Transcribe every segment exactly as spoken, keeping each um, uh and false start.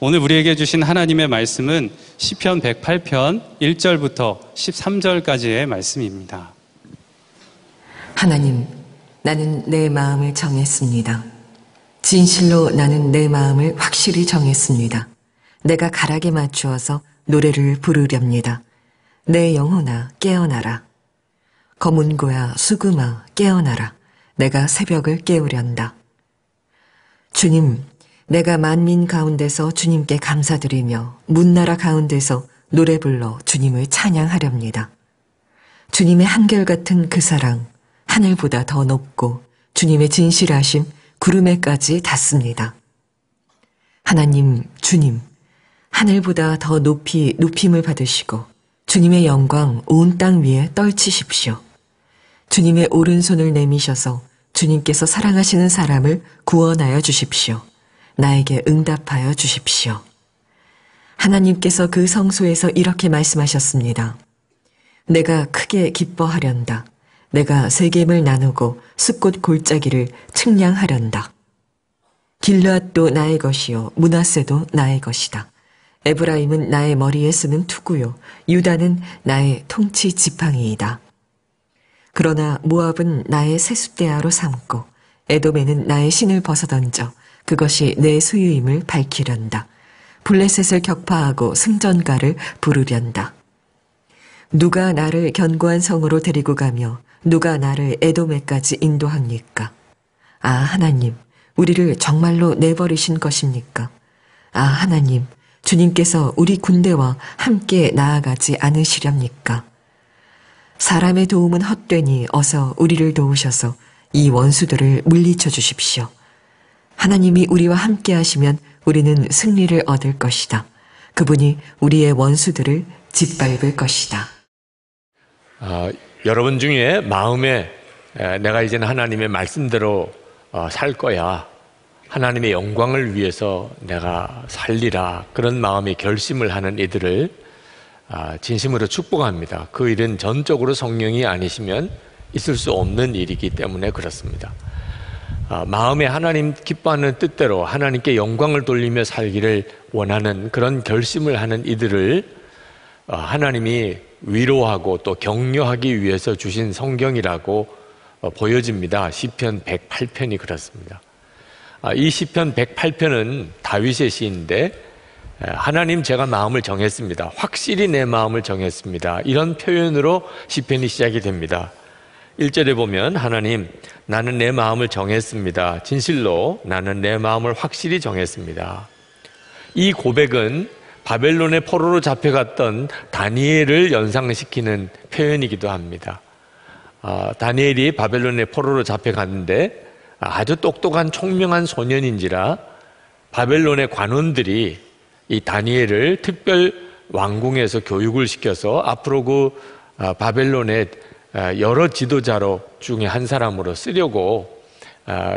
오늘 우리에게 주신 하나님의 말씀은 시편 백팔 편 일 절부터 십삼 절까지의 말씀입니다. 하나님, 나는 내 마음을 정했습니다. 진실로 나는 내 마음을 확실히 정했습니다. 내가 가락에 맞추어서 노래를 부르렵니다. 내 영혼아, 깨어나라. 거문고야, 수금아, 깨어나라. 내가 새벽을 깨우련다. 주님, 내가 만민 가운데서 주님께 감사드리며 문나라 가운데서 노래 불러 주님을 찬양하렵니다. 주님의 한결같은 그 사랑, 하늘보다 더 높고 주님의 진실하심, 구름에까지 닿습니다. 하나님, 주님, 하늘보다 더 높이 높임을 받으시고 주님의 영광 온 땅 위에 떨치십시오. 주님의 오른손을 내미셔서 주님께서 사랑하시는 사람을 구원하여 주십시오. 나에게 응답하여 주십시오. 하나님께서 그 성소에서 이렇게 말씀하셨습니다. 내가 크게 기뻐하련다. 내가 세겜을 나누고 숲꽃 골짜기를 측량하련다. 길르앗도 나의 것이요 므낫세도 나의 것이다. 에브라임은 나의 머리에 쓰는 투구요 유다는 나의 통치 지팡이이다. 그러나 모압은 나의 세숫대야로 삼고 에돔에는 나의 신을 벗어던져 그것이 내 소유임을 밝히련다. 블레셋을 격파하고 승전가를 부르련다. 누가 나를 견고한 성으로 데리고 가며 누가 나를 에돔에까지 인도합니까? 아, 하나님, 우리를 정말로 내버리신 것입니까? 아, 하나님, 주님께서 우리 군대와 함께 나아가지 않으시렵니까? 사람의 도움은 헛되니 어서 우리를 도우셔서 이 원수들을 물리쳐 주십시오. 하나님이 우리와 함께 하시면 우리는 승리를 얻을 것이다. 그분이 우리의 원수들을 짓밟을 것이다. 어, 여러분 중에 마음에 에, 내가 이제는 하나님의 말씀대로 어, 살 거야. 하나님의 영광을 위해서 내가 살리라. 그런 마음의 결심을 하는 이들을 어, 진심으로 축복합니다. 그 일은 전적으로 성령이 아니시면 있을 수 없는 일이기 때문에 그렇습니다. 어, 마음에 하나님 기뻐하는 뜻대로 하나님께 영광을 돌리며 살기를 원하는 그런 결심을 하는 이들을 어, 하나님이 위로하고 또 격려하기 위해서 주신 성경이라고 어, 보여집니다. 시편 백팔 편이 그렇습니다. 아, 이 시편 백팔 편은 다윗의 시인데 에, 하나님 제가 마음을 정했습니다. 확실히 내 마음을 정했습니다. 이런 표현으로 시편이 시작이 됩니다. 일 절에 보면 하나님 나는 내 마음을 정했습니다. 진실로 나는 내 마음을 확실히 정했습니다. 이 고백은 바벨론의 포로로 잡혀갔던 다니엘을 연상시키는 표현이기도 합니다. 아, 다니엘이 바벨론의 포로로 잡혀갔는데 아주 똑똑한 총명한 소년인지라 바벨론의 관원들이 이 다니엘을 특별 왕궁에서 교육을 시켜서 앞으로 그 바벨론의 여러 지도자로 중에 한 사람으로 쓰려고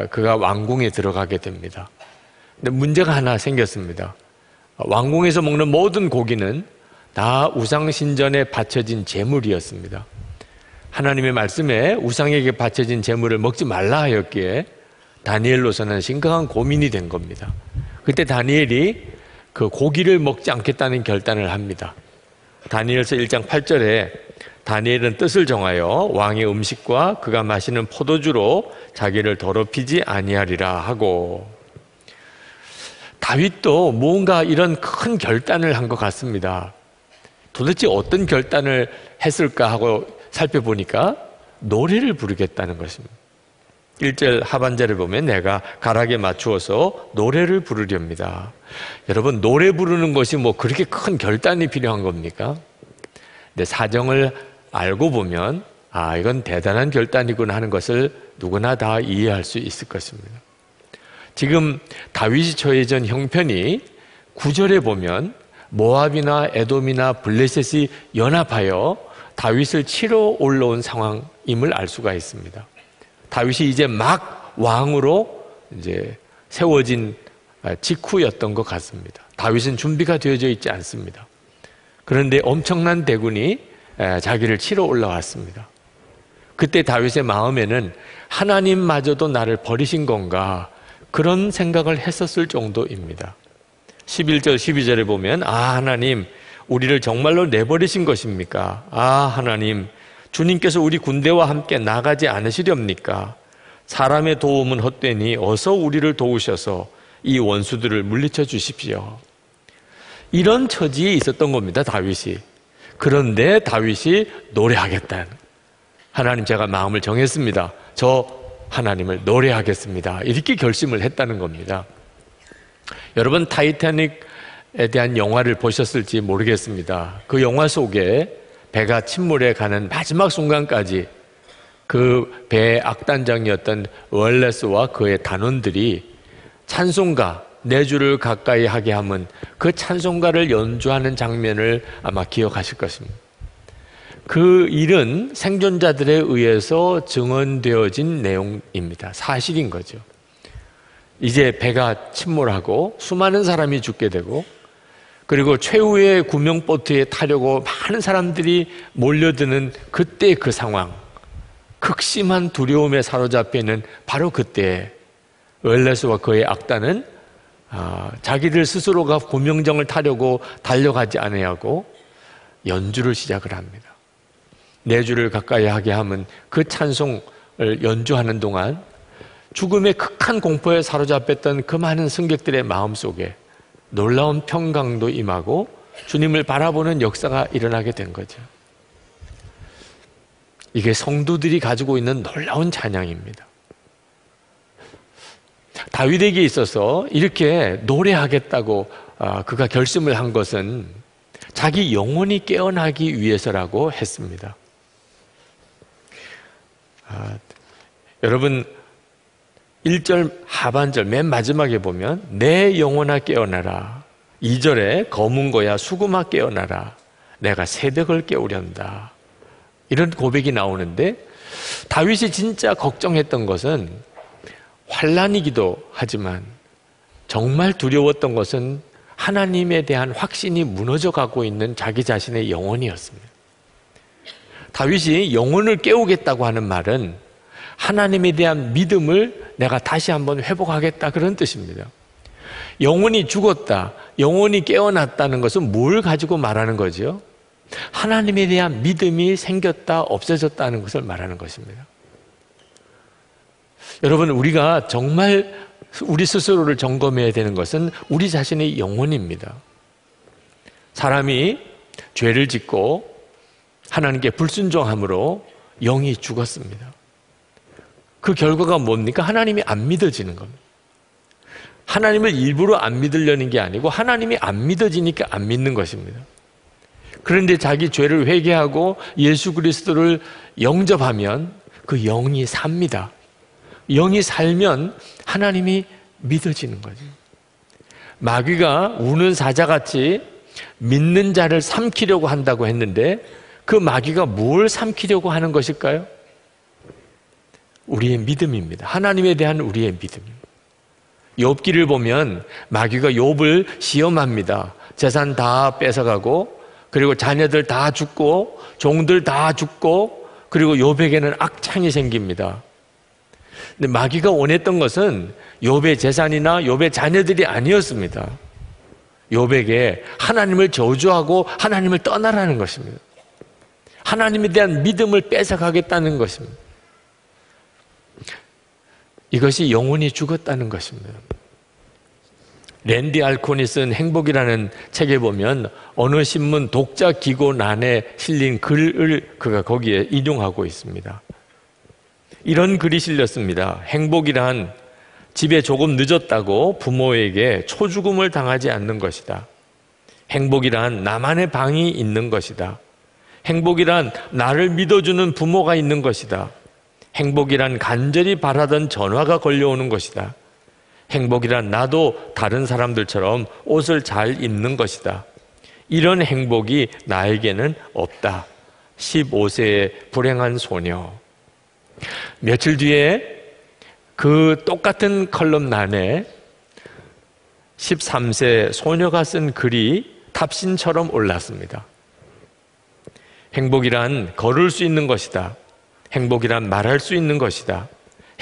그가 왕궁에 들어가게 됩니다. 근데 문제가 하나 생겼습니다. 왕궁에서 먹는 모든 고기는 다 우상신전에 바쳐진 제물이었습니다. 하나님의 말씀에 우상에게 바쳐진 제물을 먹지 말라 하였기에 다니엘로서는 심각한 고민이 된 겁니다. 그때 다니엘이 그 고기를 먹지 않겠다는 결단을 합니다. 다니엘서 일 장 팔 절에 다니엘은 뜻을 정하여 왕의 음식과 그가 마시는 포도주로 자기를 더럽히지 아니하리라 하고, 다윗도 뭔가 이런 큰 결단을 한 것 같습니다. 도대체 어떤 결단을 했을까 하고 살펴보니까 노래를 부르겠다는 것입니다. 일 절 하반절을 보면 내가 가락에 맞추어서 노래를 부르렵니다. 여러분, 노래 부르는 것이 뭐 그렇게 큰 결단이 필요한 겁니까? 근데 사정을 알고 보면 아, 이건 대단한 결단이구나 하는 것을 누구나 다 이해할 수 있을 것입니다. 지금 다윗이 처해진 형편이 구 절에 보면 모압이나 에돔이나 블레셋이 연합하여 다윗을 치러 올라온 상황임을 알 수가 있습니다. 다윗이 이제 막 왕으로 이제 세워진 직후였던 것 같습니다. 다윗은 준비가 되어져 있지 않습니다. 그런데 엄청난 대군이 자기를 치러 올라왔습니다. 그때 다윗의 마음에는 하나님마저도 나를 버리신 건가 그런 생각을 했었을 정도입니다. 십일 절 십이 절에 보면 아 하나님 우리를 정말로 내버리신 것입니까? 아 하나님 주님께서 우리 군대와 함께 나가지 않으시렵니까? 사람의 도움은 헛되니 어서 우리를 도우셔서 이 원수들을 물리쳐 주십시오. 이런 처지에 있었던 겁니다, 다윗이. 그런데 다윗이 노래하겠다는, 하나님 제가 마음을 정했습니다. 저 하나님을 노래하겠습니다. 이렇게 결심을 했다는 겁니다. 여러분 타이타닉에 대한 영화를 보셨을지 모르겠습니다. 그 영화 속에 배가 침몰해 가는 마지막 순간까지 그 배의 악단장이었던 월레스와 그의 단원들이 찬송가, 내주를 가까이 하게 하면 그 찬송가를 연주하는 장면을 아마 기억하실 것입니다. 그 일은 생존자들에 의해서 증언되어진 내용입니다. 사실인 거죠. 이제 배가 침몰하고 수많은 사람이 죽게 되고 그리고 최후의 구명보트에 타려고 많은 사람들이 몰려드는 그때 그 상황, 극심한 두려움에 사로잡히는 바로 그때 웰레스와 그의 악단은 아, 자기들 스스로가 구명정을 타려고 달려가지 아니하고 연주를 시작을 합니다. 내주를 가까이 하게 하면 그 찬송을 연주하는 동안 죽음의 극한 공포에 사로잡혔던 그 많은 승객들의 마음속에 놀라운 평강도 임하고 주님을 바라보는 역사가 일어나게 된 거죠. 이게 성도들이 가지고 있는 놀라운 찬양입니다. 다윗에게 있어서 이렇게 노래하겠다고 그가 결심을 한 것은 자기 영혼이 깨어나기 위해서라고 했습니다. 아, 여러분 일 절 하반절 맨 마지막에 보면 내 영혼아 깨어나라, 이 절에 검은 거야 수금아 깨어나라, 내가 새벽을 깨우련다, 이런 고백이 나오는데 다윗이 진짜 걱정했던 것은 환란이기도 하지만 정말 두려웠던 것은 하나님에 대한 확신이 무너져가고 있는 자기 자신의 영혼이었습니다. 다윗이 영혼을 깨우겠다고 하는 말은 하나님에 대한 믿음을 내가 다시 한번 회복하겠다, 그런 뜻입니다. 영혼이 죽었다, 영혼이 깨어났다는 것은 뭘 가지고 말하는 거죠? 하나님에 대한 믿음이 생겼다, 없어졌다는 것을 말하는 것입니다. 여러분 우리가 정말 우리 스스로를 점검해야 되는 것은 우리 자신의 영혼입니다. 사람이 죄를 짓고 하나님께 불순종함으로 영이 죽었습니다. 그 결과가 뭡니까? 하나님이 안 믿어지는 겁니다. 하나님을 일부러 안 믿으려는 게 아니고 하나님이 안 믿어지니까 안 믿는 것입니다. 그런데 자기 죄를 회개하고 예수 그리스도를 영접하면 그 영이 삽니다. 영이 살면 하나님이 믿어지는 거죠. 마귀가 우는 사자같이 믿는 자를 삼키려고 한다고 했는데 그 마귀가 뭘 삼키려고 하는 것일까요? 우리의 믿음입니다. 하나님에 대한 우리의 믿음입니다. 욥기를 보면 마귀가 욥을 시험합니다. 재산 다 뺏어가고 그리고 자녀들 다 죽고 종들 다 죽고 그리고 욥에게는 악창이 생깁니다. 근데 마귀가 원했던 것은 욥의 재산이나 욥의 자녀들이 아니었습니다. 욥에게 하나님을 저주하고 하나님을 떠나라는 것입니다. 하나님에 대한 믿음을 뺏어가겠다는 것입니다. 이것이 영혼이 죽었다는 것입니다. 랜디 알콘이 쓴 행복이라는 책에 보면 어느 신문 독자 기고난에 실린 글을 그가 거기에 인용하고 있습니다. 이런 글이 실렸습니다. 행복이란 집에 조금 늦었다고 부모에게 초죽음을 당하지 않는 것이다. 행복이란 나만의 방이 있는 것이다. 행복이란 나를 믿어주는 부모가 있는 것이다. 행복이란 간절히 바라던 전화가 걸려오는 것이다. 행복이란 나도 다른 사람들처럼 옷을 잘 입는 것이다. 이런 행복이 나에게는 없다. 십오 세의 불행한 소녀. 며칠 뒤에 그 똑같은 컬럼란에 십삼 세 소녀가 쓴 글이 탑신처럼 올랐습니다. 행복이란 걸을 수 있는 것이다. 행복이란 말할 수 있는 것이다.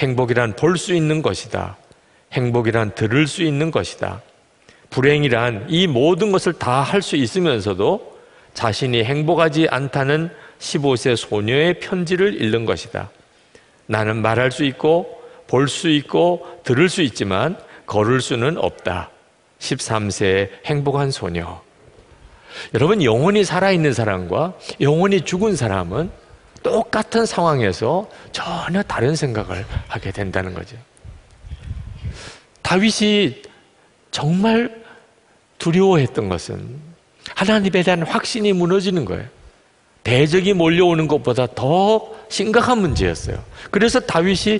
행복이란 볼 수 있는 것이다. 행복이란 들을 수 있는 것이다. 불행이란 이 모든 것을 다 할 수 있으면서도 자신이 행복하지 않다는 십오 세 소녀의 편지를 읽는 것이다. 나는 말할 수 있고 볼 수 있고 들을 수 있지만 걸을 수는 없다. 십삼 세의 행복한 소녀. 여러분, 영혼이 살아있는 사람과 영혼이 죽은 사람은 똑같은 상황에서 전혀 다른 생각을 하게 된다는 거죠. 다윗이 정말 두려워했던 것은 하나님에 대한 확신이 무너지는 거예요. 대적이 몰려오는 것보다 더 심각한 문제였어요. 그래서 다윗이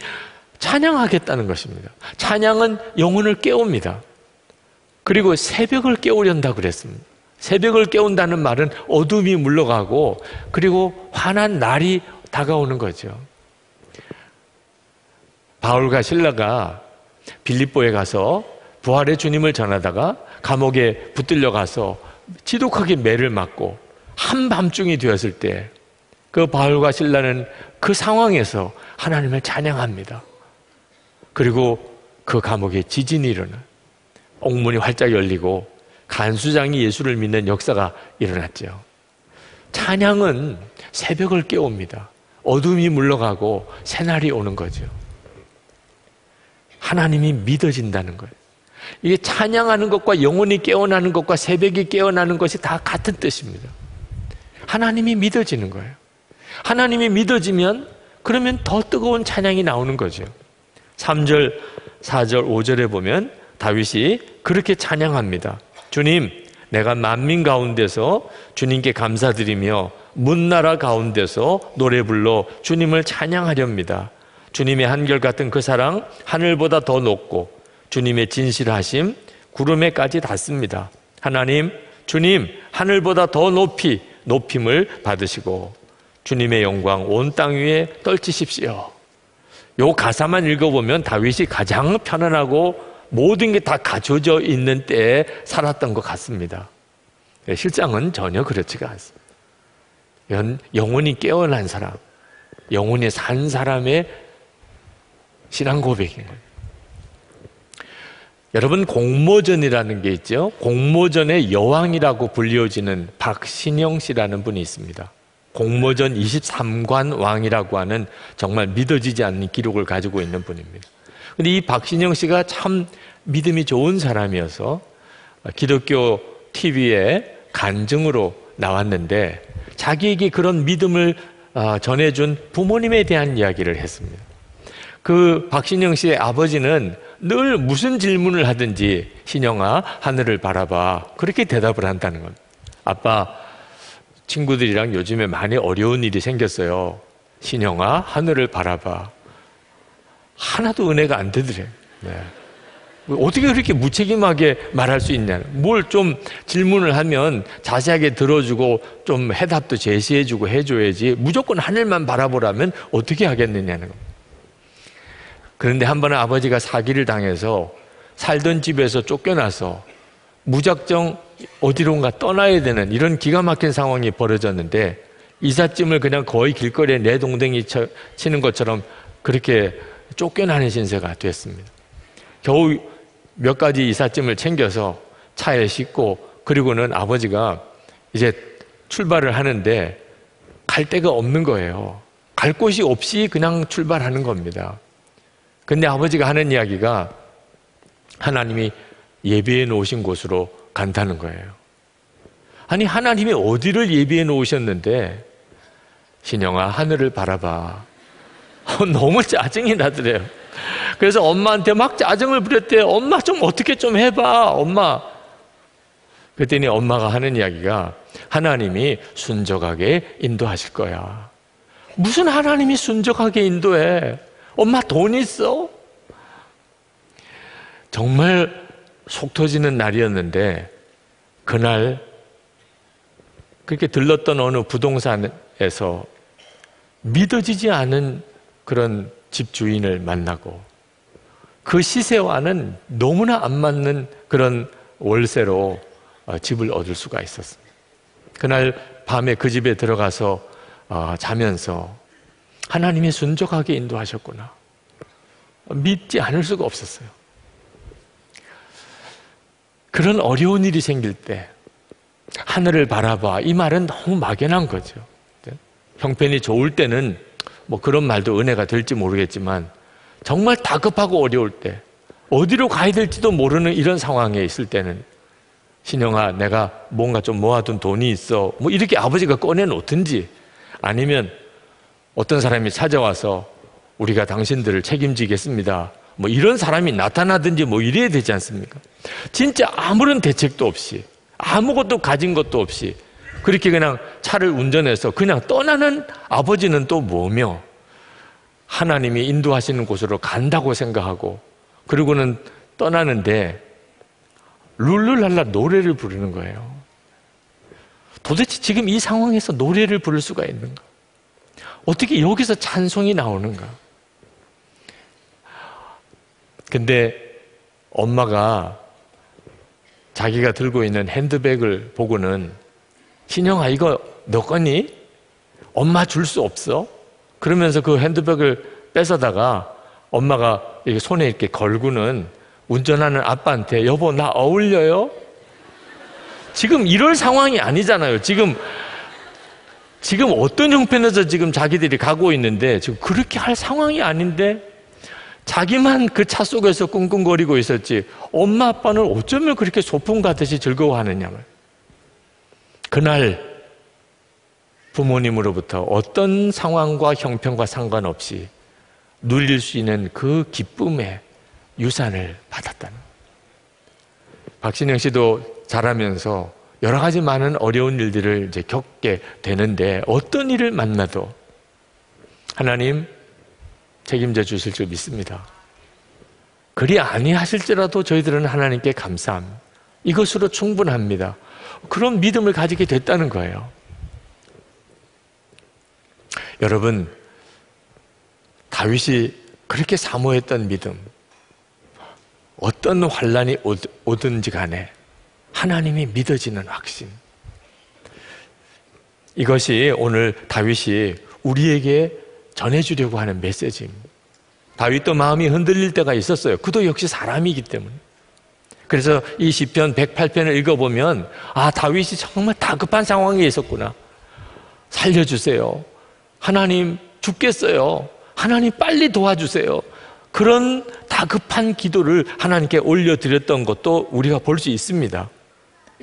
찬양하겠다는 것입니다. 찬양은 영혼을 깨웁니다. 그리고 새벽을 깨우련다 그랬습니다. 새벽을 깨운다는 말은 어둠이 물러가고 그리고 환한 날이 다가오는 거죠. 바울과 실라가 빌립보에 가서 부활의 주님을 전하다가 감옥에 붙들려가서 지독하게 매를 맞고 한밤중이 되었을 때 그 바울과 실라는 그 상황에서 하나님을 찬양합니다. 그리고 그 감옥에 지진이 일어나 옥문이 활짝 열리고 간수장이 예수를 믿는 역사가 일어났죠. 찬양은 새벽을 깨웁니다. 어둠이 물러가고 새날이 오는 거죠. 하나님이 믿어진다는 거예요. 이게 찬양하는 것과 영혼이 깨어나는 것과 새벽이 깨어나는 것이 다 같은 뜻입니다. 하나님이 믿어지는 거예요. 하나님이 믿어지면 그러면 더 뜨거운 찬양이 나오는 거죠. 삼 절, 사 절, 오 절에 보면 다윗이 그렇게 찬양합니다. 주님, 내가 만민 가운데서 주님께 감사드리며 문나라 가운데서 노래 불러 주님을 찬양하렵니다. 주님의 한결같은 그 사랑 하늘보다 더 높고 주님의 진실하심 구름에까지 닿습니다. 하나님, 주님 하늘보다 더 높이 높임을 받으시고 주님의 영광 온 땅 위에 떨치십시오. 요 가사만 읽어보면 다윗이 가장 편안하고 모든 게 다 갖춰져 있는 때에 살았던 것 같습니다. 실상은 전혀 그렇지가 않습니다. 영혼이 깨어난 사람, 영혼이 산 사람의 신앙 고백인 거예요. 여러분, 공모전이라는 게 있죠. 공모전의 여왕이라고 불려지는 박신영 씨라는 분이 있습니다. 공모전 이십삼 관 왕이라고 하는 정말 믿어지지 않는 기록을 가지고 있는 분입니다. 근데 이 박신영 씨가 참 믿음이 좋은 사람이어서 기독교 티비에 간증으로 나왔는데 자기에게 그런 믿음을 전해준 부모님에 대한 이야기를 했습니다. 그 박신영 씨의 아버지는 늘 무슨 질문을 하든지 신영아, 하늘을 바라봐 그렇게 대답을 한다는 겁니다. 아빠, 친구들이랑 요즘에 많이 어려운 일이 생겼어요. 신영아, 하늘을 바라봐. 하나도 은혜가 안 되더래요. 네. 어떻게 그렇게 무책임하게 말할 수 있냐. 뭘 좀 질문을 하면 자세하게 들어주고 좀 해답도 제시해주고 해줘야지 무조건 하늘만 바라보라면 어떻게 하겠느냐는 겁니다. 그런데 한 번은 아버지가 사기를 당해서 살던 집에서 쫓겨나서 무작정 어디론가 떠나야 되는 이런 기가 막힌 상황이 벌어졌는데 이삿짐을 그냥 거의 길거리에 내동댕이 치는 것처럼 그렇게 쫓겨나는 신세가 됐습니다. 겨우 몇 가지 이삿짐을 챙겨서 차에 싣고 그리고는 아버지가 이제 출발을 하는데 갈 데가 없는 거예요. 갈 곳이 없이 그냥 출발하는 겁니다. 근데 아버지가 하는 이야기가 하나님이 예비해 놓으신 곳으로 간다는 거예요. 아니, 하나님이 어디를 예비해 놓으셨는데 신영아, 하늘을 바라봐. 너무 짜증이 나더래요. 그래서 엄마한테 막 짜증을 부렸대요. 엄마 좀 어떻게 좀 해봐, 엄마. 그랬더니 엄마가 하는 이야기가 하나님이 순적하게 인도하실 거야. 무슨 하나님이 순적하게 인도해? 엄마 돈 있어? 정말 속 터지는 날이었는데 그날 그렇게 들렀던 어느 부동산에서 믿어지지 않은 그런 집 주인을 만나고 그 시세와는 너무나 안 맞는 그런 월세로 집을 얻을 수가 있었습니다. 그날 밤에 그 집에 들어가서 자면서 하나님이 순적하게 인도하셨구나. 믿지 않을 수가 없었어요. 그런 어려운 일이 생길 때 하늘을 바라봐, 이 말은 너무 막연한 거죠. 형편이 좋을 때는 뭐 그런 말도 은혜가 될지 모르겠지만 정말 다급하고 어려울 때, 어디로 가야 될지도 모르는 이런 상황에 있을 때는 신영아, 내가 뭔가 좀 모아둔 돈이 있어, 뭐 이렇게 아버지가 꺼내놓든지, 아니면 어떤 사람이 찾아와서 우리가 당신들을 책임지겠습니다, 뭐 이런 사람이 나타나든지 뭐 이래야 되지 않습니까? 진짜 아무런 대책도 없이, 아무것도 가진 것도 없이 그렇게 그냥 차를 운전해서 그냥 떠나는 아버지는 또 뭐며, 하나님이 인도하시는 곳으로 간다고 생각하고 그리고는 떠나는데 룰루랄라 노래를 부르는 거예요. 도대체 지금 이 상황에서 노래를 부를 수가 있는가? 어떻게 여기서 찬송이 나오는가? 근데 엄마가 자기가 들고 있는 핸드백을 보고는, 신영아 이거 너 거니? 엄마 줄 수 없어? 그러면서 그 핸드백을 뺏어다가 엄마가 이렇게 손에 이렇게 걸고는 운전하는 아빠한테, 여보 나 어울려요? 지금 이럴 상황이 아니잖아요. 지금 지금 어떤 형편에서 지금 자기들이 가고 있는데 지금 그렇게 할 상황이 아닌데 자기만 그 차 속에서 끙끙거리고 있었지, 엄마 아빠는 어쩌면 그렇게 소풍 가듯이 즐거워하느냐 말이에요. 그날 부모님으로부터 어떤 상황과 형편과 상관없이 누릴 수 있는 그 기쁨의 유산을 받았다는 거예요. 박신영 씨도 자라면서 여러 가지 많은 어려운 일들을 이제 겪게 되는데, 어떤 일을 만나도 하나님 책임져 주실 줄 믿습니다. 그리 아니하실지라도 저희들은 하나님께 감사합니다. 이것으로 충분합니다. 그런 믿음을 가지게 됐다는 거예요. 여러분, 다윗이 그렇게 사모했던 믿음, 어떤 환란이 오든지 간에 하나님이 믿어지는 확신, 이것이 오늘 다윗이 우리에게 전해주려고 하는 메시지입니다. 다윗도 마음이 흔들릴 때가 있었어요. 그도 역시 사람이기 때문에. 그래서 이 시편 백팔 편을 읽어보면, 아, 다윗이 정말 다급한 상황에 있었구나. 살려주세요. 하나님 죽겠어요. 하나님 빨리 도와주세요. 그런 다급한 기도를 하나님께 올려드렸던 것도 우리가 볼 수 있습니다.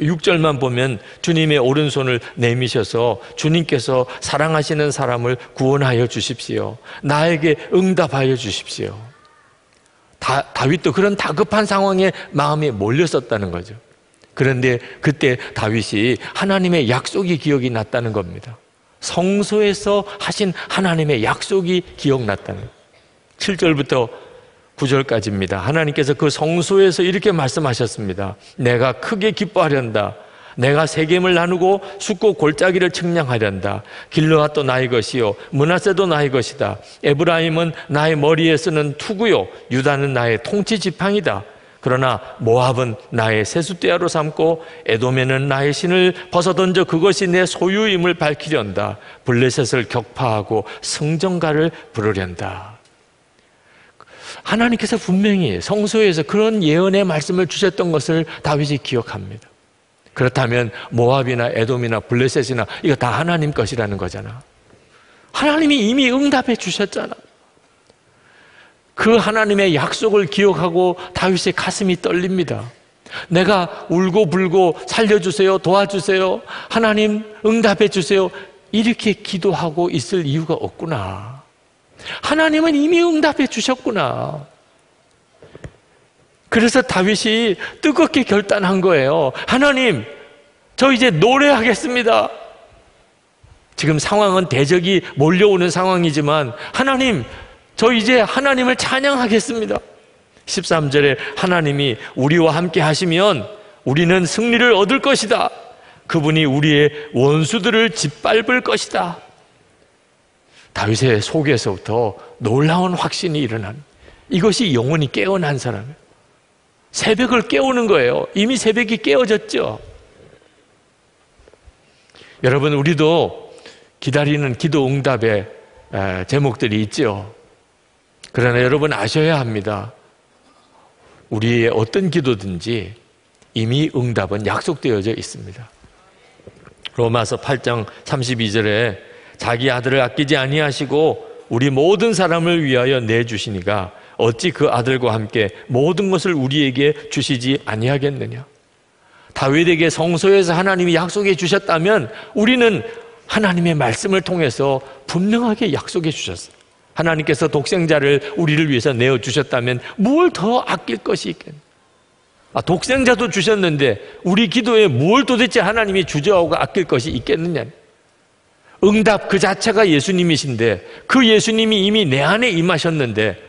육 절만 보면, 주님의 오른손을 내미셔서 주님께서 사랑하시는 사람을 구원하여 주십시오. 나에게 응답하여 주십시오. 다, 다윗도 그런 다급한 상황에 마음에 몰렸었다는 거죠. 그런데 그때 다윗이 하나님의 약속이 기억이 났다는 겁니다. 성소에서 하신 하나님의 약속이 기억났다는 거예요. 칠 절부터 구 절까지입니다. 하나님께서 그 성소에서 이렇게 말씀하셨습니다. 내가 크게 기뻐하련다. 내가 세겜을 나누고 숫고 골짜기를 측량하련다. 길르앗도 나의 것이요 므낫세도 나의 것이다. 에브라임은 나의 머리에 쓰는 투구요 유다는 나의 통치 지팡이다. 그러나 모압은 나의 세숫대야로 삼고 에돔에는 나의 신을 벗어던져 그것이 내 소유임을 밝히련다. 블레셋을 격파하고 승전가를 부르련다. 하나님께서 분명히 성소에서 그런 예언의 말씀을 주셨던 것을 다윗이 기억합니다. 그렇다면 모압이나 에돔이나 블레셋이나 이거 다 하나님 것이라는 거잖아. 하나님이 이미 응답해 주셨잖아. 그 하나님의 약속을 기억하고 다윗의 가슴이 떨립니다. 내가 울고 불고 살려주세요, 도와주세요, 하나님 응답해 주세요, 이렇게 기도하고 있을 이유가 없구나. 하나님은 이미 응답해 주셨구나. 그래서 다윗이 뜨겁게 결단한 거예요. 하나님, 저 이제 노래하겠습니다. 지금 상황은 대적이 몰려오는 상황이지만, 하나님, 저 이제 하나님을 찬양하겠습니다. 십삼 절에 하나님이 우리와 함께 하시면 우리는 승리를 얻을 것이다. 그분이 우리의 원수들을 짓밟을 것이다. 다윗의 속에서부터 놀라운 확신이 일어난, 이것이 영혼이 깨어난 사람이에요. 새벽을 깨우는 거예요. 이미 새벽이 깨어졌죠. 여러분, 우리도 기다리는 기도 응답의 제목들이 있죠. 그러나 여러분 아셔야 합니다. 우리의 어떤 기도든지 이미 응답은 약속되어져 있습니다. 로마서 팔 장 삼십이 절에 자기 아들을 아끼지 아니하시고 우리 모든 사람을 위하여 내주시니가 어찌 그 아들과 함께 모든 것을 우리에게 주시지 아니하겠느냐. 다윗에게 성소에서 하나님이 약속해 주셨다면 우리는 하나님의 말씀을 통해서 분명하게 약속해 주셨어요. 하나님께서 독생자를 우리를 위해서 내어주셨다면 뭘 더 아낄 것이 있겠냐. 아, 독생자도 주셨는데 우리 기도에 뭘 도대체 하나님이 주저하고 아낄 것이 있겠느냐. 응답 그 자체가 예수님이신데 그 예수님이 이미 내 안에 임하셨는데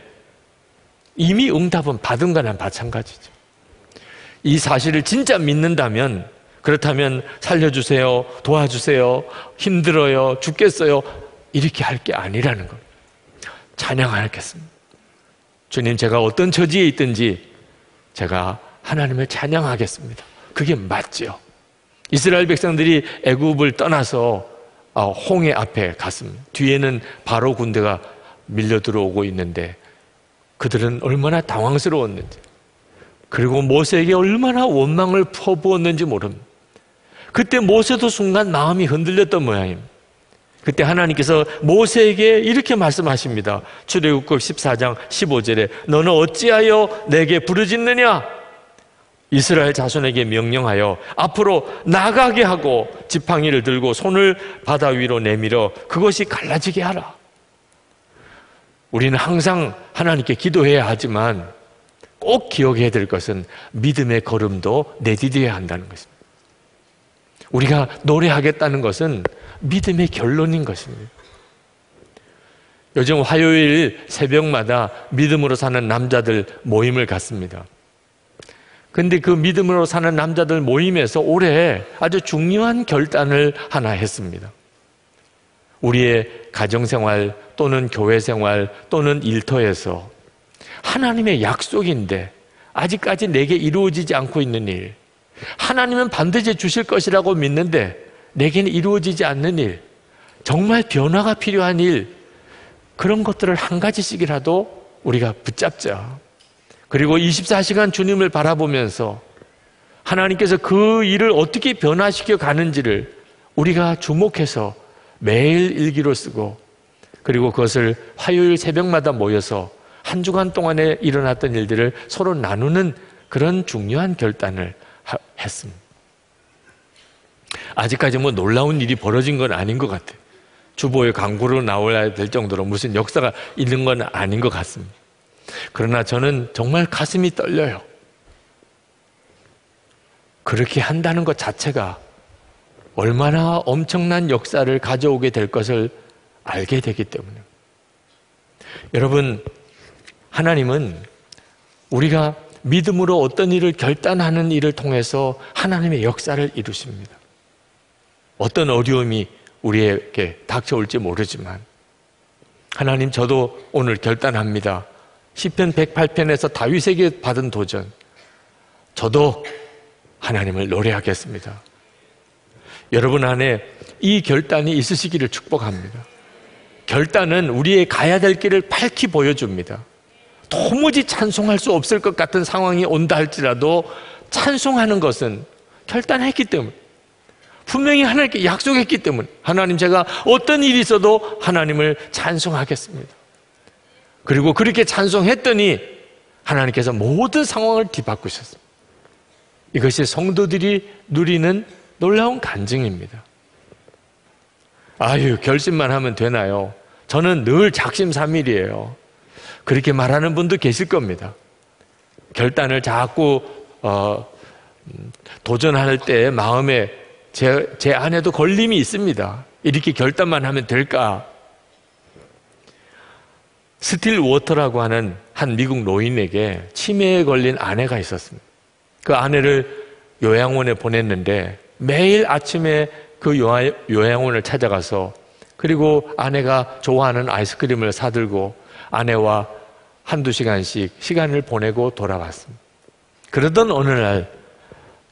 이미 응답은 받은 거나 마찬가지죠. 이 사실을 진짜 믿는다면, 그렇다면 살려주세요, 도와주세요, 힘들어요, 죽겠어요 이렇게 할 게 아니라는 겁니다. 찬양하겠습니다. 주님, 제가 어떤 처지에 있든지 제가 하나님을 찬양하겠습니다. 그게 맞지요. 이스라엘 백성들이 애굽을 떠나서 홍해 앞에 갔습니다. 뒤에는 바로 군대가 밀려 들어오고 있는데 그들은 얼마나 당황스러웠는지, 그리고 모세에게 얼마나 원망을 퍼부었는지 모릅니다. 그때 모세도 순간 마음이 흔들렸던 모양입니다. 그때 하나님께서 모세에게 이렇게 말씀하십니다. 출애굽기 십사 장 십오 절에 너는 어찌하여 내게 부르짖느냐. 이스라엘 자손에게 명령하여 앞으로 나가게 하고 지팡이를 들고 손을 바다 위로 내밀어 그것이 갈라지게 하라. 우리는 항상 하나님께 기도해야 하지만 꼭 기억해야 될 것은 믿음의 걸음도 내디뎌야 한다는 것입니다. 우리가 노래하겠다는 것은 믿음의 결론인 것입니다. 요즘 화요일 새벽마다 믿음으로 사는 남자들 모임을 갖습니다. 근데 그 믿음으로 사는 남자들 모임에서 올해 아주 중요한 결단을 하나 했습니다. 우리의 가정생활 또는 교회생활 또는 일터에서 하나님의 약속인데 아직까지 내게 이루어지지 않고 있는 일, 하나님은 반드시 주실 것이라고 믿는데 내게는 이루어지지 않는 일, 정말 변화가 필요한 일, 그런 것들을 한 가지씩이라도 우리가 붙잡자. 그리고 이십사 시간 주님을 바라보면서 하나님께서 그 일을 어떻게 변화시켜 가는지를 우리가 주목해서 매일 일기로 쓰고, 그리고 그것을 화요일 새벽마다 모여서 한 주간 동안에 일어났던 일들을 서로 나누는 그런 중요한 결단을 하, 했습니다. 아직까지 뭐 놀라운 일이 벌어진 건 아닌 것 같아요. 주보의 광고로 나와야 될 정도로 무슨 역사가 있는 건 아닌 것 같습니다. 그러나 저는 정말 가슴이 떨려요. 그렇게 한다는 것 자체가 얼마나 엄청난 역사를 가져오게 될 것을 알게 되기 때문에. 여러분, 하나님은 우리가 믿음으로 어떤 일을 결단하는 일을 통해서 하나님의 역사를 이루십니다. 어떤 어려움이 우리에게 닥쳐올지 모르지만, 하나님, 저도 오늘 결단합니다. 시편 백팔 편에서 다윗에게 받은 도전, 저도 하나님을 노래하겠습니다. 여러분 안에 이 결단이 있으시기를 축복합니다. 결단은 우리의 가야 될 길을 밝히 보여줍니다. 도무지 찬송할 수 없을 것 같은 상황이 온다 할지라도 찬송하는 것은 결단했기 때문에, 분명히 하나님께 약속했기 때문에, 하나님, 제가 어떤 일이 있어도 하나님을 찬송하겠습니다. 그리고 그렇게 찬송했더니 하나님께서 모든 상황을 뒤바꾸셨습니다. 이것이 성도들이 누리는 놀라운 간증입니다. 아유, 결심만 하면 되나요? 저는 늘 작심삼일이에요. 그렇게 말하는 분도 계실 겁니다. 결단을 자꾸 어, 도전할 때 마음에 제, 제 안에도 걸림이 있습니다. 이렇게 결단만 하면 될까? 스틸 워터라고 하는 한 미국 노인에게 치매에 걸린 아내가 있었습니다. 그 아내를 요양원에 보냈는데 매일 아침에 그 요양원을 찾아가서, 그리고 아내가 좋아하는 아이스크림을 사들고 아내와 한두 시간씩 시간을 보내고 돌아왔습니다. 그러던 어느 날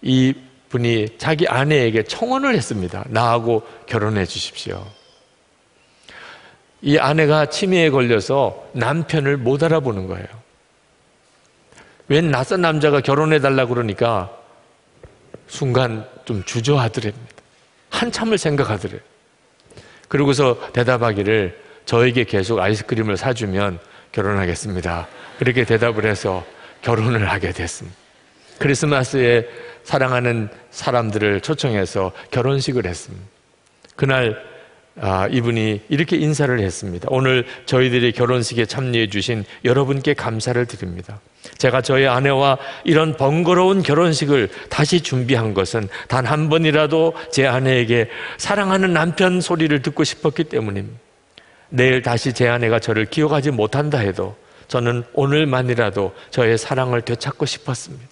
이 분이 자기 아내에게 청혼을 했습니다. 나하고 결혼해 주십시오. 이 아내가 치매에 걸려서 남편을 못 알아보는 거예요. 웬 낯선 남자가 결혼해달라고 그러니까 순간 좀 주저하더랍니다. 한참을 생각하더래요. 그러고서 대답하기를, 저에게 계속 아이스크림을 사주면 결혼하겠습니다. 그렇게 대답을 해서 결혼을 하게 됐습니다. 크리스마스에 사랑하는 사람들을 초청해서 결혼식을 했습니다. 그날 아, 이분이 이렇게 인사를 했습니다. 오늘 저희들이 결혼식에 참여해 주신 여러분께 감사를 드립니다. 제가 저희 아내와 이런 번거로운 결혼식을 다시 준비한 것은 단 한 번이라도 제 아내에게 사랑하는 남편 소리를 듣고 싶었기 때문입니다. 내일 다시 제 아내가 저를 기억하지 못한다 해도 저는 오늘만이라도 저의 사랑을 되찾고 싶었습니다.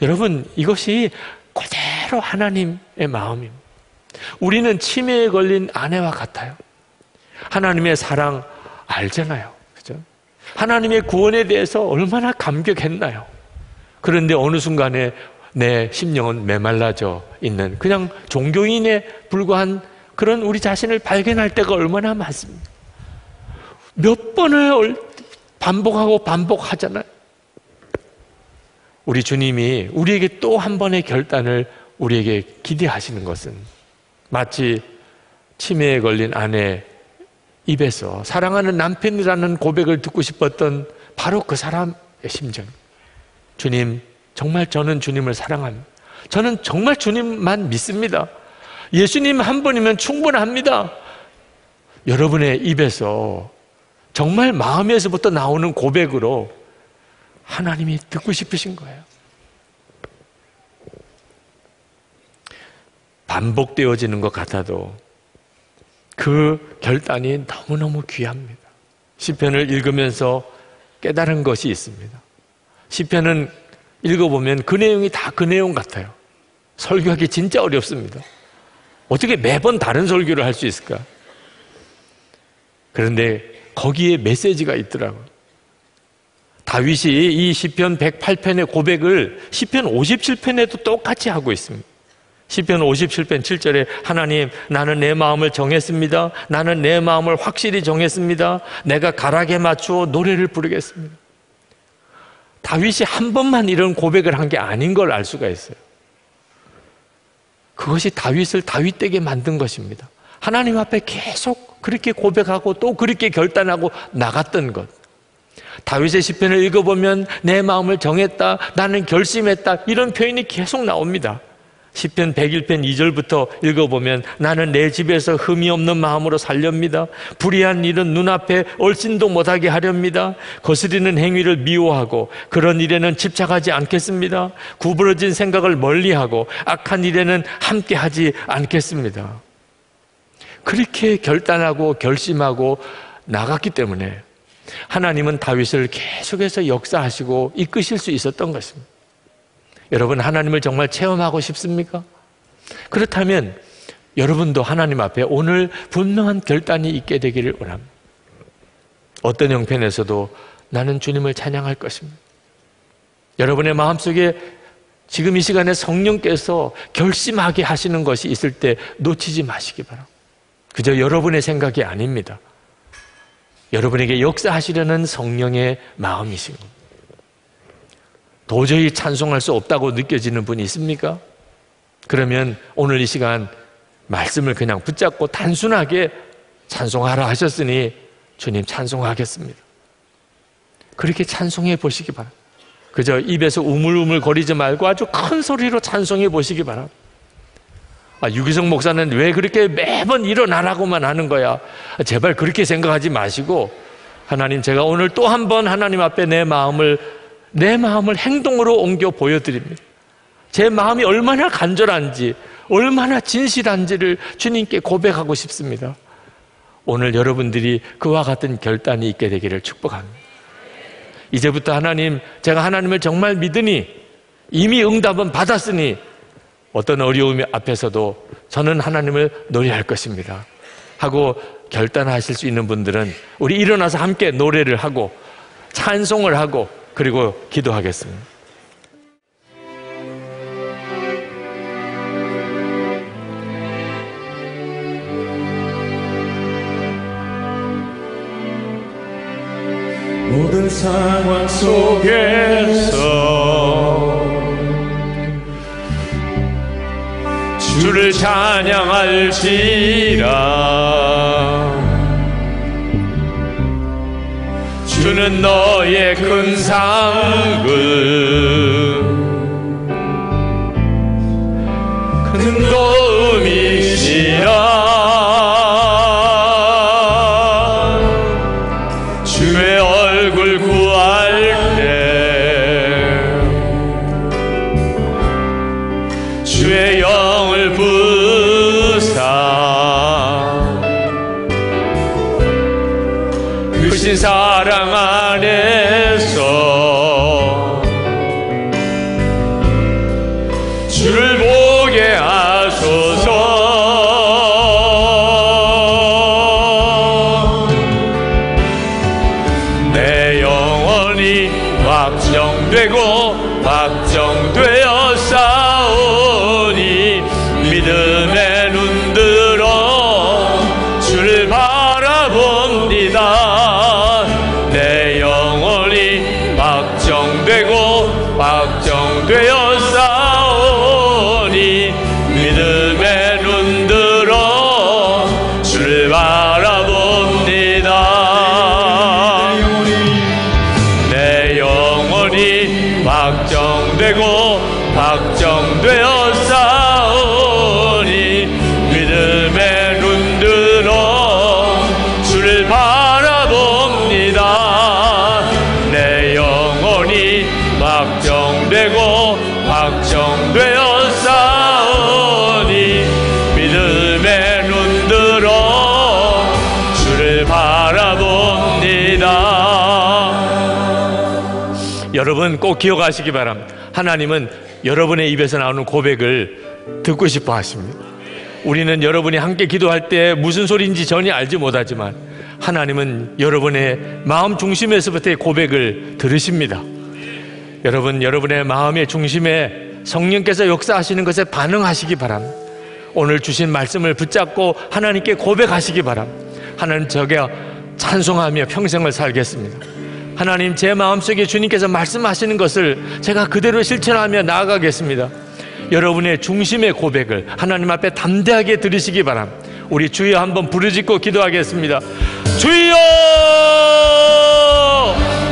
여러분, 이것이 그대로 하나님의 마음입니다. 우리는 치매에 걸린 아내와 같아요. 하나님의 사랑 알잖아요, 그죠? 하나님의 구원에 대해서 얼마나 감격했나요? 그런데 어느 순간에 내 심령은 메말라져 있는 그냥 종교인에 불과한 그런 우리 자신을 발견할 때가 얼마나 많습니다. 몇 번을 반복하고 반복하잖아요. 우리 주님이 우리에게 또 한 번의 결단을 우리에게 기대하시는 것은 마치 치매에 걸린 아내 입에서 사랑하는 남편이라는 고백을 듣고 싶었던 바로 그 사람의 심정. 주님, 정말 저는 주님을 사랑합니다. 저는 정말 주님만 믿습니다. 예수님 한 분이면 충분합니다. 여러분의 입에서 정말 마음에서부터 나오는 고백으로 하나님이 듣고 싶으신 거예요. 반복되어지는 것 같아도 그 결단이 너무너무 귀합니다. 시편을 읽으면서 깨달은 것이 있습니다. 시편은 읽어보면 그 내용이 다 그 내용 같아요. 설교하기 진짜 어렵습니다. 어떻게 매번 다른 설교를 할 수 있을까? 그런데 거기에 메시지가 있더라고요. 다윗이 이 시편 백팔 편의 고백을 시편 오십칠 편에도 똑같이 하고 있습니다. 시편 오십칠 편 칠 절에 하나님, 나는 내 마음을 정했습니다. 나는 내 마음을 확실히 정했습니다. 내가 가락에 맞추어 노래를 부르겠습니다. 다윗이 한 번만 이런 고백을 한 게 아닌 걸 알 수가 있어요. 그것이 다윗을 다윗되게 만든 것입니다. 하나님 앞에 계속 그렇게 고백하고 또 그렇게 결단하고 나갔던 것. 다윗의 시편을 읽어보면 내 마음을 정했다, 나는 결심했다, 이런 표현이 계속 나옵니다. 시편 백일 편 이 절부터 읽어보면 나는 내 집에서 흠이 없는 마음으로 살렵니다. 불의한 일은 눈앞에 얼씬도 못하게 하렵니다. 거스리는 행위를 미워하고 그런 일에는 집착하지 않겠습니다. 구부러진 생각을 멀리하고 악한 일에는 함께하지 않겠습니다. 그렇게 결단하고 결심하고 나갔기 때문에 하나님은 다윗을 계속해서 역사하시고 이끄실 수 있었던 것입니다. 여러분, 하나님을 정말 체험하고 싶습니까? 그렇다면 여러분도 하나님 앞에 오늘 분명한 결단이 있게 되기를 원합니다. 어떤 형편에서도 나는 주님을 찬양할 것입니다. 여러분의 마음속에 지금 이 시간에 성령께서 결심하게 하시는 것이 있을 때 놓치지 마시기 바랍니다. 그저 여러분의 생각이 아닙니다. 여러분에게 역사하시려는 성령의 마음이신 겁니다. 도저히 찬송할 수 없다고 느껴지는 분이 있습니까? 그러면 오늘 이 시간 말씀을 그냥 붙잡고 단순하게 찬송하라 하셨으니 주님 찬송하겠습니다. 그렇게 찬송해 보시기 바랍니다. 그저 입에서 우물우물 거리지 말고 아주 큰 소리로 찬송해 보시기 바랍니다. 아, 유기성 목사는 왜 그렇게 매번 일어나라고만 하는 거야? 아, 제발 그렇게 생각하지 마시고 하나님, 제가 오늘 또 한 번 하나님 앞에 내 마음을 내 마음을 행동으로 옮겨 보여드립니다. 제 마음이 얼마나 간절한지, 얼마나 진실한지를 주님께 고백하고 싶습니다. 오늘 여러분들이 그와 같은 결단이 있게 되기를 축복합니다. 이제부터 하나님, 제가 하나님을 정말 믿으니, 이미 응답은 받았으니 어떤 어려움 앞에서도 저는 하나님을 노래할 것입니다 하고 결단하실 수 있는 분들은 우리 일어나서 함께 노래를 하고 찬송을 하고 그리고 기도하겠습니다. 모든 상황 속에서 주를 찬양할지라. 주는 너의 큰 상급 큰 도움이시라. 사랑 안에서 주를 보게 하소서. 내 영혼이 확정되고 확정되어 싸우니 믿음의 눈 들어 주를 바라봅니다. 되어 싸우니 믿음의 눈 들어 주를 바라봅니다. 내 영혼이 확정되고 확정되어 싸우니 믿음의 눈 들어 주를 바라봅니다. 내 영혼이 확정되고 확정되어 싸우니 믿음의 눈 들어 주를 바라봅니다. 여러분 꼭 기억하시기 바랍니다. 하나님은 여러분의 입에서 나오는 고백을 듣고 싶어 하십니다. 우리는 여러분이 함께 기도할 때 무슨 소리인지 전혀 알지 못하지만 하나님은 여러분의 마음 중심에서부터의 고백을 들으십니다. 여러분, 여러분의 마음의 중심에 성령께서 역사하시는 것에 반응하시기 바랍니다. 오늘 주신 말씀을 붙잡고 하나님께 고백하시기 바랍니다. 하나님, 저가 찬송하며 평생을 살겠습니다. 하나님, 제 마음속에 주님께서 말씀하시는 것을 제가 그대로 실천하며 나아가겠습니다. 여러분의 중심의 고백을 하나님 앞에 담대하게 들으시기 바랍니다. 우리 주여 한번 부르짖고 기도하겠습니다. 주여!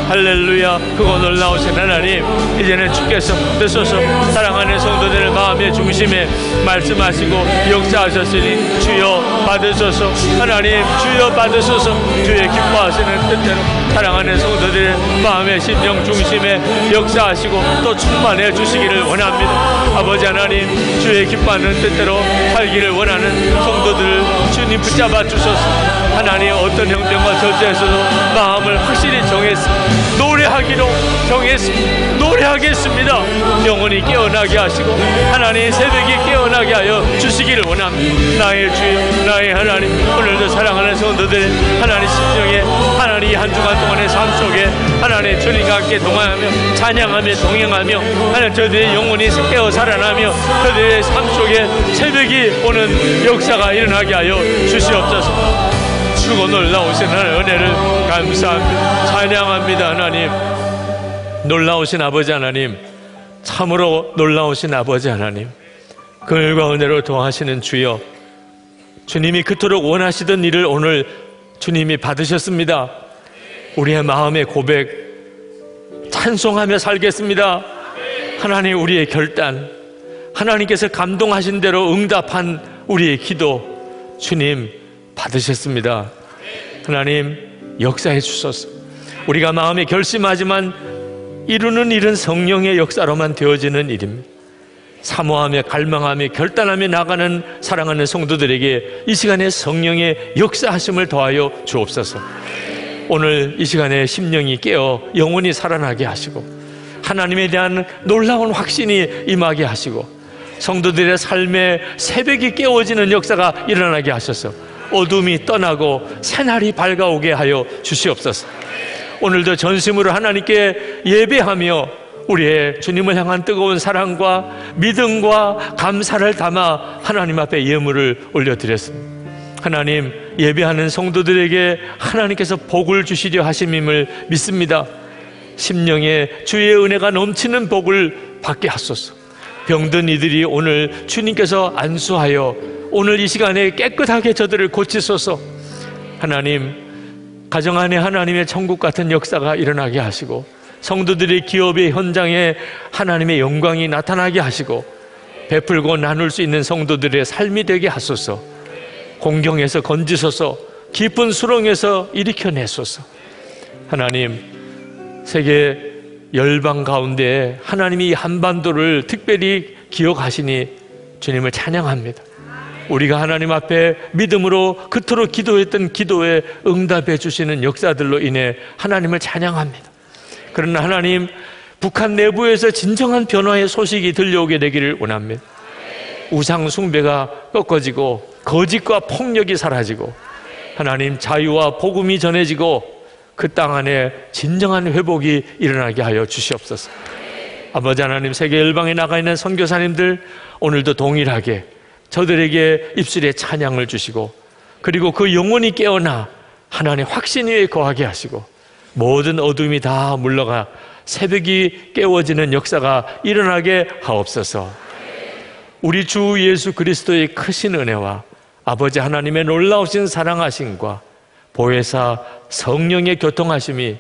할렐루야. 그곳 놀라우신 하나님, 이제는 주께서 뜻소서 사랑하는 성도들의 마음의 중심에 말씀하시고 역사하셨으니 주여 받으소서. 하나님, 주여 받으소서. 주의 기뻐하시는 뜻대로 사랑하는 성도들의 마음의 심령 중심에 역사하시고 또 충만해 주시기를 원합니다. 아버지 하나님, 주의 기뻐하는 뜻대로 살기를 원하는 성도들을 주님 붙잡아 주소서. 하나님, 어떤 형편과 절제에서도 마음을 확실히 정했습니다. 노래하기로 정했습니다. 노래하겠습니다. 영혼이 깨어나게 하시고 하나님, 새벽이 깨어나게 하여 주시기를 원합니다. 나의 주여, 나의 하나님, 오늘도 사랑하는 성도들 하나님 심령에 하나님 이 한 주간 동안의 삶 속에 하나님 주님과 함께 동행하며 찬양하며 동행하며 하나님 저들의 영혼이 깨어 살아나며 저들의 삶 속에 새벽이 오는 역사가 일어나게 하여 주시옵소서. 주고 놀라우신 하나님의 은혜를 감사합니다. 찬양합니다. 하나님, 놀라우신 아버지 하나님, 참으로 놀라우신 아버지 하나님, 긍휼과 은혜로 더하시는 주여, 주님이 그토록 원하시던 일을 오늘 주님이 받으셨습니다. 우리의 마음의 고백, 찬송하며 살겠습니다. 하나님, 우리의 결단, 하나님께서 감동하신 대로 응답한 우리의 기도 주님 받으셨습니다. 하나님, 역사해 주소서. 우리가 마음에 결심하지만 이루는 일은 성령의 역사로만 되어지는 일입니다. 사모하며 갈망하며 결단하며 나가는 사랑하는 성도들에게 이 시간에 성령의 역사하심을 더하여 주옵소서. 오늘 이 시간에 심령이 깨어 영혼이 살아나게 하시고 하나님에 대한 놀라운 확신이 임하게 하시고 성도들의 삶에 새벽이 깨어지는 역사가 일어나게 하셔서 어둠이 떠나고 새날이 밝아오게 하여 주시옵소서. 오늘도 전심으로 하나님께 예배하며 우리의 주님을 향한 뜨거운 사랑과 믿음과 감사를 담아 하나님 앞에 예물을 올려드렸습니다. 하나님, 예배하는 성도들에게 하나님께서 복을 주시려 하심임을 믿습니다. 심령에 주의 은혜가 넘치는 복을 받게 하소서. 병든 이들이 오늘 주님께서 안수하여 오늘 이 시간에 깨끗하게 저들을 고치소서. 하나님, 가정 안에 하나님의 천국 같은 역사가 일어나게 하시고, 성도들의 기업의 현장에 하나님의 영광이 나타나게 하시고, 베풀고 나눌 수 있는 성도들의 삶이 되게 하소서. 공경에서 건지소서. 깊은 수렁에서 일으켜내소서. 하나님, 세계 열방 가운데 하나님이 한반도를 특별히 기억하시니 주님을 찬양합니다. 우리가 하나님 앞에 믿음으로 그토록 기도했던 기도에 응답해 주시는 역사들로 인해 하나님을 찬양합니다. 그러나 하나님, 북한 내부에서 진정한 변화의 소식이 들려오게 되기를 원합니다. 우상 숭배가 꺾어지고 거짓과 폭력이 사라지고 하나님, 자유와 복음이 전해지고 그 땅 안에 진정한 회복이 일어나게 하여 주시옵소서. 아버지 하나님, 세계 열방에 나가 있는 선교사님들 오늘도 동일하게 저들에게 입술에 찬양을 주시고, 그리고 그 영혼이 깨어나 하나님 확신 위에 거하게 하시고, 모든 어둠이 다 물러가 새벽이 깨워지는 역사가 일어나게 하옵소서. 우리 주 예수 그리스도의 크신 은혜와 아버지 하나님의 놀라우신 사랑하심과 보혜사 성령의 교통하심이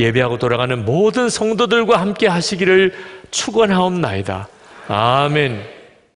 예배하고 돌아가는 모든 성도들과 함께 하시기를 축원하옵나이다. 아멘.